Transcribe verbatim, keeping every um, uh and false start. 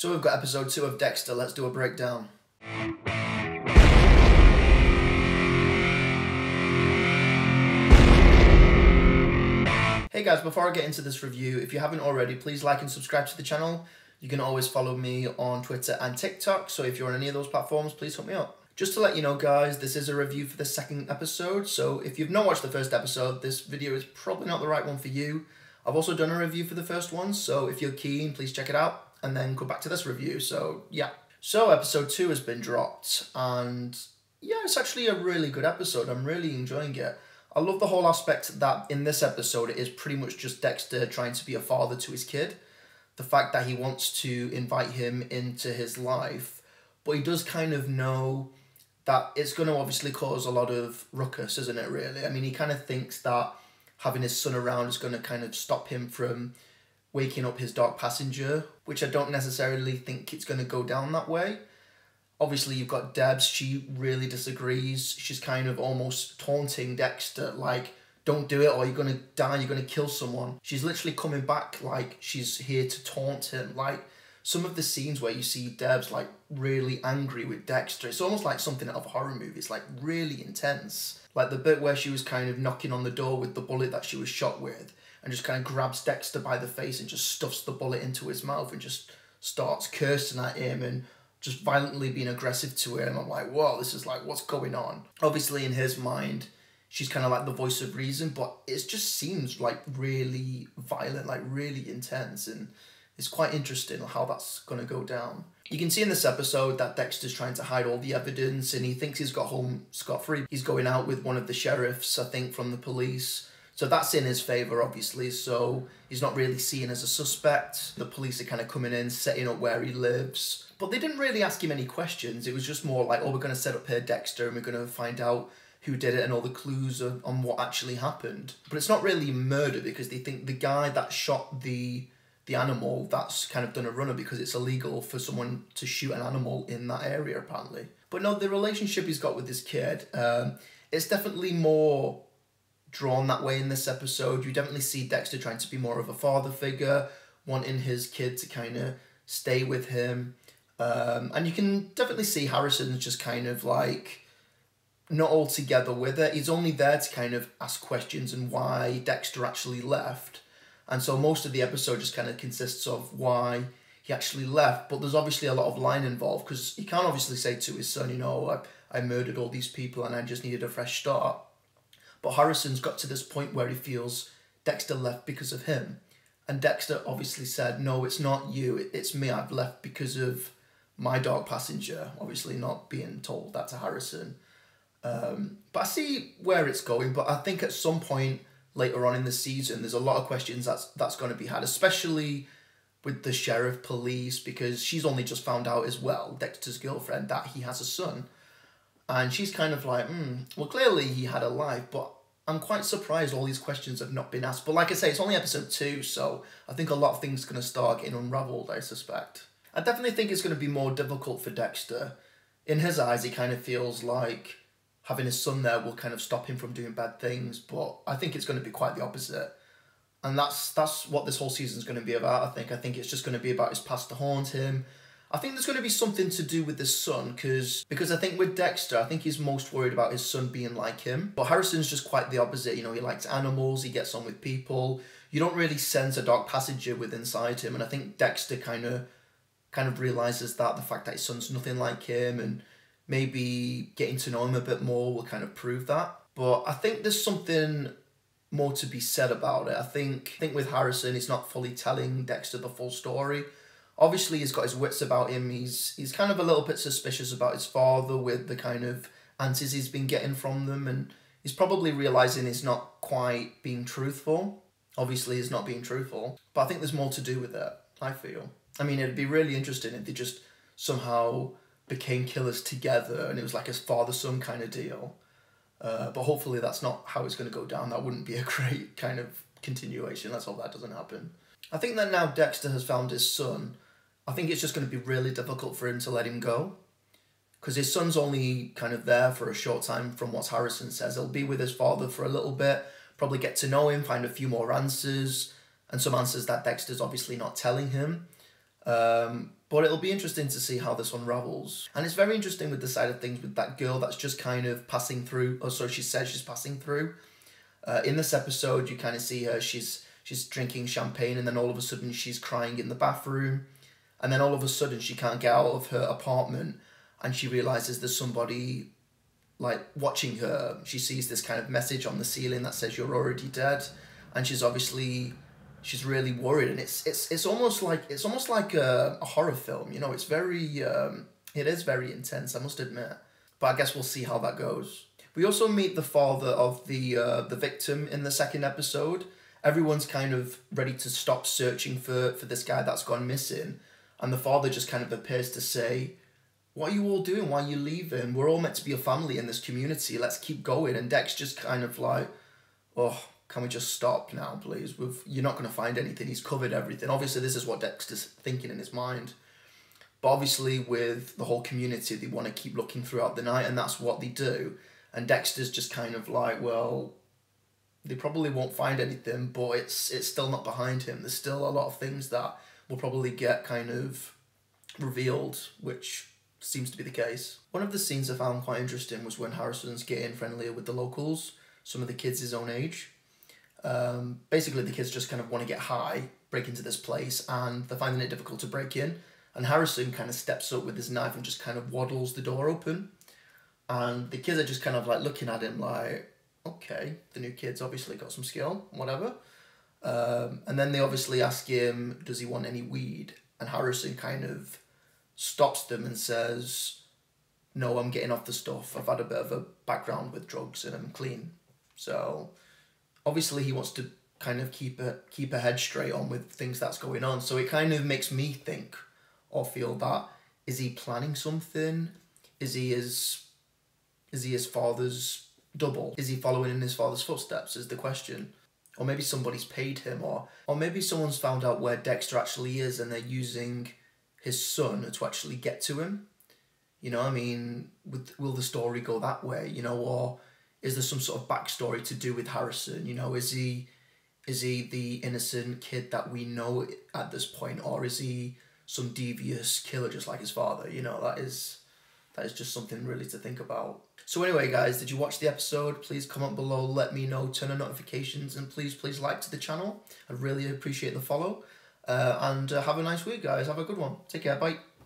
So we've got episode two of Dexter. Let's do a breakdown. Hey guys, before I get into this review, if you haven't already, please like and subscribe to the channel. You can always follow me on Twitter and TikTok, so if you're on any of those platforms, please hook me up. Just to let you know guys, this is a review for the second episode, so if you've not watched the first episode, this video is probably not the right one for you. I've also done a review for the first one, so if you're keen, please check it out, and then come back to this review, so yeah. So episode two has been dropped, and yeah, it's actually a really good episode. I'm really enjoying it. I love the whole aspect that in this episode, it is pretty much just Dexter trying to be a father to his kid. The fact that he wants to invite him into his life, but he does kind of know that it's going to obviously cause a lot of ruckus, isn't it, really? I mean, he kind of thinks that having his son around is going to kind of stop him from waking up his dark passenger, which I don't necessarily think it's going to go down that way. Obviously, you've got Debs. She really disagrees. She's kind of almost taunting Dexter, like, don't do it or you're going to die, you're going to kill someone. She's literally coming back like she's here to taunt him. Like, some of the scenes where you see Debs, like, really angry with Dexter, it's almost like something out of a horror movie. It's, like, really intense. Like, the bit where she was kind of knocking on the door with the bullet that she was shot with and just kind of grabs Dexter by the face and just stuffs the bullet into his mouth and just starts cursing at him and just violently being aggressive to her. And I'm like, whoa, this is, like, what's going on? Obviously, in his mind, she's kind of like the voice of reason, but it just seems like really violent, like really intense, and it's quite interesting how that's going to go down. You can see in this episode that Dexter's trying to hide all the evidence and he thinks he's got home scot-free. He's going out with one of the sheriffs, I think, from the police. So that's in his favour, obviously, so he's not really seen as a suspect. The police are kind of coming in, setting up where he lives. But they didn't really ask him any questions. It was just more like, oh, we're going to set up here Dexter and we're going to find out who did it and all the clues on, on what actually happened. But it's not really murder because they think the guy that shot the the animal, that's kind of done a runner because it's illegal for someone to shoot an animal in that area apparently. But no, the relationship he's got with this kid, um, it's definitely more drawn that way in this episode. You definitely see Dexter trying to be more of a father figure, wanting his kid to kind of stay with him. Um, and you can definitely see Harrison's just kind of like not all together with it. He's only there to kind of ask questions and why Dexter actually left. And so most of the episode just kind of consists of why he actually left. But there's obviously a lot of lying involved because he can't obviously say to his son, you know, I, I murdered all these people and I just needed a fresh start. But Harrison's got to this point where he feels Dexter left because of him. And Dexter obviously said, no, it's not you, it's me. I've left because of my dark passenger. Obviously not being told that to Harrison. Um, but I see where it's going, but I think at some point later on in the season, there's a lot of questions that's, that's going to be had, especially with the sheriff police, because she's only just found out as well, Dexter's girlfriend, that he has a son. And she's kind of like, hmm, well, clearly he had a life, but I'm quite surprised all these questions have not been asked. But like I say, it's only episode two, so I think a lot of things are going to start getting unraveled, I suspect. I definitely think it's going to be more difficult for Dexter. In his eyes, he kind of feels like having his son there will kind of stop him from doing bad things, but I think it's going to be quite the opposite. And that's that's what this whole season's going to be about, I think. I think it's just going to be about his past to haunt him. I think there's going to be something to do with his son, because because I think with Dexter, I think he's most worried about his son being like him. But Harrison's just quite the opposite, you know, he likes animals, he gets on with people. You don't really sense a dark passenger with inside him, and I think Dexter kind of, kind of realises that, the fact that his son's nothing like him, and maybe getting to know him a bit more will kind of prove that. But I think there's something more to be said about it. I think, I think with Harrison, he's not fully telling Dexter the full story. Obviously, he's got his wits about him. He's, he's kind of a little bit suspicious about his father with the kind of answers he's been getting from them. And he's probably realising he's not quite being truthful. Obviously, he's not being truthful. But I think there's more to do with it, I feel. I mean, it'd be really interesting if they just somehow became killers together and it was like a father-son kind of deal. Uh, but hopefully that's not how it's going to go down. That wouldn't be a great kind of continuation. Let's hope that doesn't happen. I think that now Dexter has found his son, I think it's just going to be really difficult for him to let him go. Because his son's only kind of there for a short time from what Harrison says. He'll be with his father for a little bit, probably get to know him, find a few more answers, and some answers that Dexter's obviously not telling him. Um, But it'll be interesting to see how this unravels. And it's very interesting with the side of things with that girl that's just kind of passing through, or so she says she's passing through. Uh, in this episode, you kind of see her, she's she's drinking champagne, and then all of a sudden she's crying in the bathroom. And then all of a sudden she can't get out of her apartment, and she realises there's somebody like watching her. She sees this kind of message on the ceiling that says, "You're already dead." And she's obviously... she's really worried, and it's it's it's almost like it's almost like a, a horror film, you know. It's very um, it is very intense, I must admit. But I guess we'll see how that goes. We also meet the father of the uh, the victim in the second episode. Everyone's kind of ready to stop searching for for this guy that's gone missing, and the father just kind of appears to say, "What are you all doing? Why are you leaving? We're all meant to be a family in this community. Let's keep going." And Dex just kind of like, "Oh, can we just stop now, please? We've, you're not going to find anything. He's covered everything." Obviously, this is what Dexter's thinking in his mind. But obviously, with the whole community, they want to keep looking throughout the night, and that's what they do. And Dexter's just kind of like, well, they probably won't find anything, but it's, it's still not behind him. There's still a lot of things that will probably get kind of revealed, which seems to be the case. One of the scenes I found quite interesting was when Harrison's getting friendlier with the locals, some of the kids his own age. Um, basically the kids just kind of want to get high, break into this place, and they're finding it difficult to break in, and Harrison kind of steps up with his knife and just kind of waddles the door open, and the kids are just kind of like looking at him like, okay, the new kid's obviously got some skill, whatever. Um, and then they obviously ask him, does he want any weed, and Harrison kind of stops them and says, no, I'm getting off the stuff, I've had a bit of a background with drugs and I'm clean. So obviously he wants to kind of keep a, keep a head straight on with things that's going on. So it kind of makes me think or feel that, is he planning something? Is he his, is he his father's double? Is he following in his father's footsteps is the question. Or maybe somebody's paid him, or, or maybe someone's found out where Dexter actually is and they're using his son to actually get to him. You know, I mean, with, will the story go that way, you know, or... is there some sort of backstory to do with Harrison? You know, is he is he the innocent kid that we know at this point, or is he some devious killer just like his father? You know, that is that is just something really to think about. So anyway, guys, did you watch the episode? Please comment below, let me know, turn on notifications, and please, please like to the channel. I really appreciate the follow. Uh, and uh, have a nice week, guys. Have a good one. Take care. Bye.